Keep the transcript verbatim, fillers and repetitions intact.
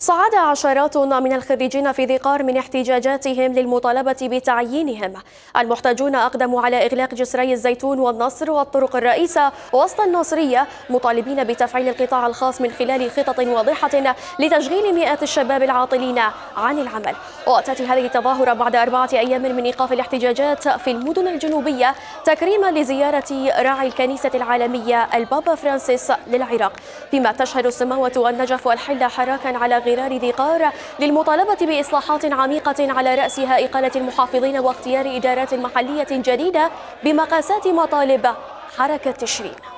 صعد عشرات من الخريجين في ذي قار من احتجاجاتهم للمطالبة بتعيينهم. المحتجون أقدموا على إغلاق جسري الزيتون والنصر والطرق الرئيسة وسط الناصرية، مطالبين بتفعيل القطاع الخاص من خلال خطط واضحة لتشغيل مئات الشباب العاطلين عن العمل. وتأتي هذه التظاهرة بعد أربعة أيام من إيقاف الاحتجاجات في المدن الجنوبية تكريما لزيارة راعي الكنيسة العالمية البابا فرانسيس للعراق، فيما تشهد السماوة والنجف والحلة حراكا على غرار ذي قار للمطالبة بإصلاحات عميقة على رأسها إقالة المحافظين واختيار إدارات محلية جديدة بمقاسات مطالب حركة تشرين.